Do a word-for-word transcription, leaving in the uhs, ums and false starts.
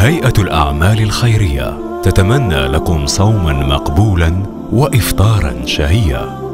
هيئة الأعمال الخيرية تتمنى لكم صوماً مقبولاً وإفطاراً شهياً.